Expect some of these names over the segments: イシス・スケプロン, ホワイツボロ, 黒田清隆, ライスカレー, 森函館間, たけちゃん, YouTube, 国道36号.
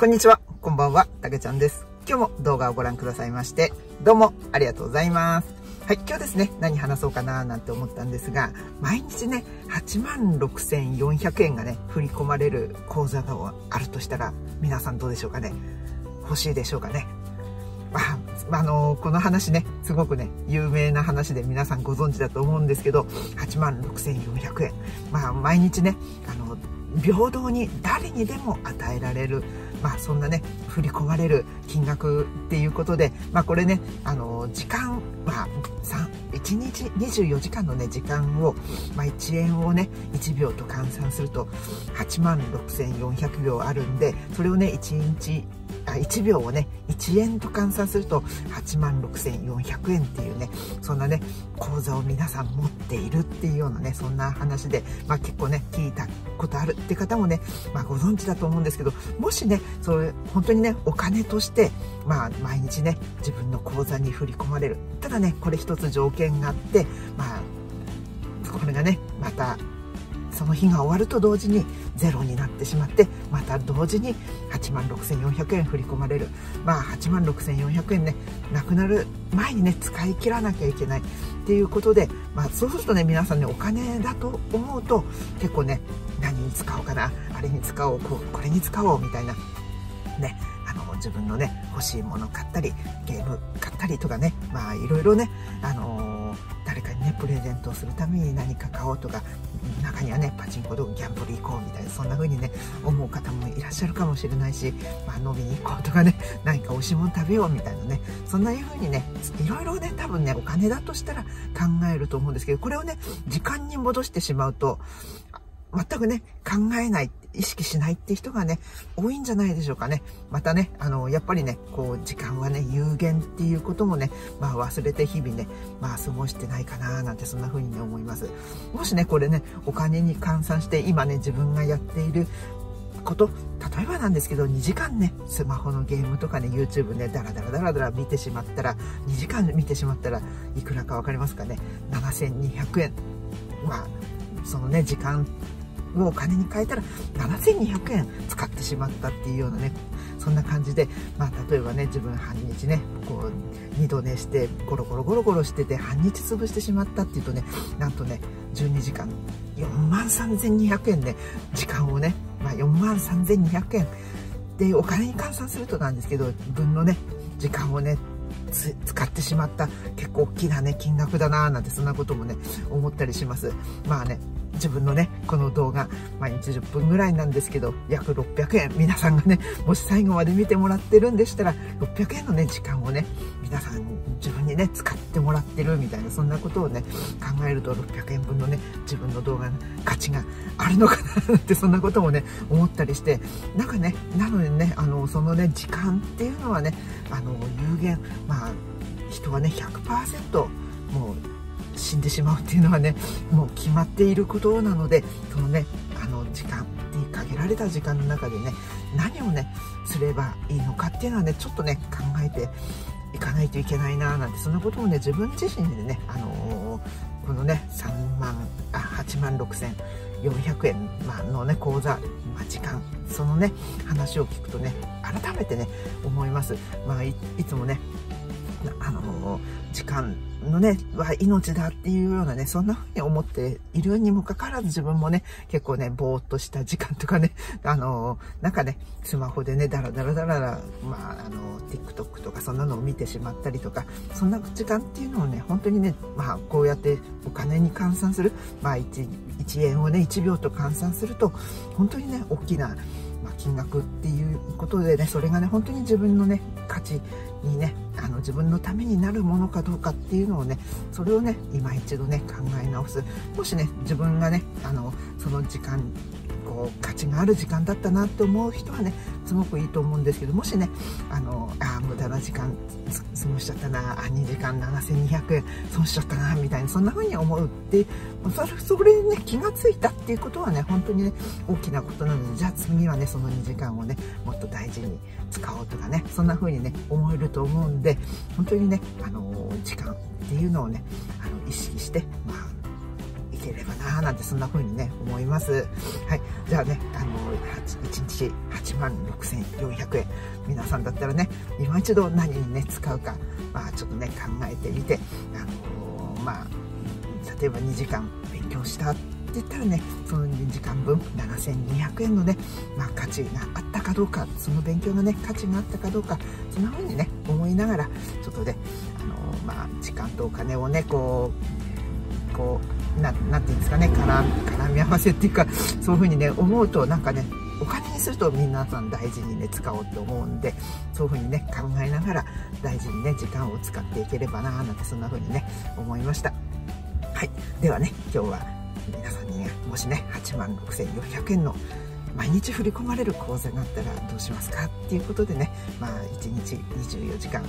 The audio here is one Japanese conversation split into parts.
こんにちは、こんばんは、たけちゃんです。今日も動画をご覧くださいまして、どうもありがとうございます。はい、今日ですね、何話そうかななんて思ったんですが、毎日ね、86,400 円がね、振り込まれる口座があるとしたら、皆さんどうでしょうかね。欲しいでしょうかね。この話ね、すごくね、有名な話で皆さんご存知だと思うんですけど、86,400 円。毎日ね、平等に誰にでも与えられる、そんなね、振り込まれる金額っていうことで、これね、時間、1日24時間のね、時間を、1円をね、1秒と換算すると、86,400 秒あるんで、それをね、1秒をね、1円と換算すると 86,400 円っていうね、そんなね、口座を皆さん持っているっていうようなね、そんな話で、結構ね、聞いたことあるって方もね、ご存知だと思うんですけど、もしね、それ本当にね、お金として、毎日ね、自分の口座に振り込まれる。ただね、これ一つ条件があって、これがね、また、その日が終わると同時にゼロになってしまって、また同時に 86,400 円振り込まれる。86,400 円ね、なくなる前にね、使い切らなきゃいけないっていうことで、そうするとね、皆さんね、お金だと思うと結構ね、何に使おうかな、あれに使おう、これに使おうみたいなね、自分のね、欲しいもの買ったり、ゲーム買ったりとかね、いろいろね、誰かにね、プレゼントをするために何か買おうとか、中にはね、パチンコとギャンブル行こうみたいな、そんな風にね、思う方もいらっしゃるかもしれないし、飲みに行こうとかね、何か美味しいもの食べようみたいなね、そんな風にね、いろいろね、多分ね、お金だとしたら考えると思うんですけど、これをね、時間に戻してしまうと、全くね、考えない、意識しないって人がね、多いんじゃないでしょうかね。またね、やっぱりね、時間はね、有限っていうこともね、忘れて日々ね、過ごしてないかな、なんてそんな風にね、思います。もしね、これね、お金に換算して、今ね、自分がやっていること、例えばなんですけど、2時間ね、スマホのゲームとかね、YouTube ね、ダラダラ見てしまったら、2時間見てしまったら、いくらかわかりますかね。7,200 円。そのね、時間、もうお金に変えたら 7,200 円使ってしまったっていうようなね、そんな感じで、例えばね、自分半日ね、2度寝してゴロゴロしてて半日潰してしまったっていうとね、なんとね、12時間 43,200 円で、時間をね、43,200 円でお金に換算するとなんですけど、自分のね、時間をね、使ってしまった、結構大きなね、金額だなーなんて、そんなこともね、思ったりします。ね、自分のね、この動画毎日10分ぐらいなんですけど、約600円、皆さんがね、もし最後まで見てもらってるんでしたら、600円のね、時間をね、皆さん自分にね、使ってもらってるみたいな、そんなことをね、考えると、600円分のね、自分の動画の価値があるのかなって、そんなこともね、思ったりして、なんかね、なのでね、そのね、時間っていうのはね、有限、人はね、 100% もう死んでしまうっていうのはね、もう決まっていることなので、そのね、時間っていう限られた時間の中でね、何をね、すればいいのかっていうのはね、ちょっとね、考えていかないといけないな、なんてそんなこともね、自分自身でね、このね、86,400 円のね、口座、時間、そのね、話を聞くとね、改めてね、思います。いつもね、時間のね、は命だっていうようなね、そんな風に思っているにもかかわらず、自分もね、結構ね、ぼーっとした時間とかね、なんかね、スマホでね、ダラダラ、TikTok とかそんなのを見てしまったりとか、そんな時間っていうのをね、本当にね、こうやってお金に換算する、1円をね、1秒と換算すると、本当にね、大きな、金額っていうことでね、それがね、本当に自分のね、価値にね、自分のためになるものかどうかっていうのをね、それをね、今一度ね、考え直す。もしね、自分がね、その時間、価値がある時間だったなと思う人はね、すごくいいと思うんですけど、もしね、無駄な時間過ごしちゃったな、2時間 7,200 円損しちゃったなみたいな、そんな風に思うって、それにね、気がついたっていうことはね、本当にね、大きなことなので、じゃあ次はね、その2時間をね、もっと大事に使おうとかね、そんな風にね、思えると思うんで、本当にね、時間っていうのをね、意識して、いければなぁなんて、そんな風にね思います。はい、じゃあね、1日86,400円、皆さんだったらね今一度何にね使うか、まあちょっとね考えてみて、まあ例えば2時間勉強したって言ったらね、その2時間分 7,200 円のね、まあ、価値があったかどうか、その勉強のね価値があったかどうか、そんな風にね思いながら、ちょっとねまあ時間とお金をねなんていうんですかね、絡み合わせっていうか、そういうふうにね思うと、なんかねお金にすると皆さん大事にね使おうと思うんで、そういうふうにね考えながら大事にね時間を使っていければなぁなんて、そんなふうにね思いました。はい、ではね今日は皆さんに、ね、もしね 86,400 円の毎日振り込まれる口座があったらどうしますかっていうことでね、まあ、1日24時間、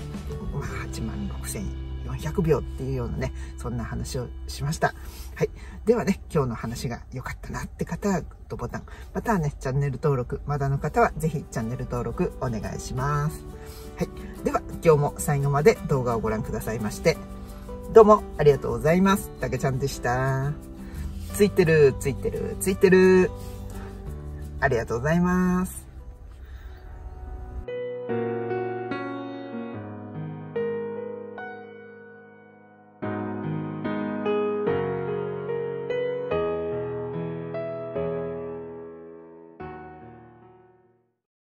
まあ、86,400秒っていうようなね、そんな話をしました。はい。ではね、今日の話が良かったなって方はグッドボタン、またはね、チャンネル登録、まだの方はぜひチャンネル登録お願いします。はい。では、今日も最後まで動画をご覧くださいまして、どうもありがとうございます。たけちゃんでした。ついてる、ついてる、ついてる。ありがとうございます。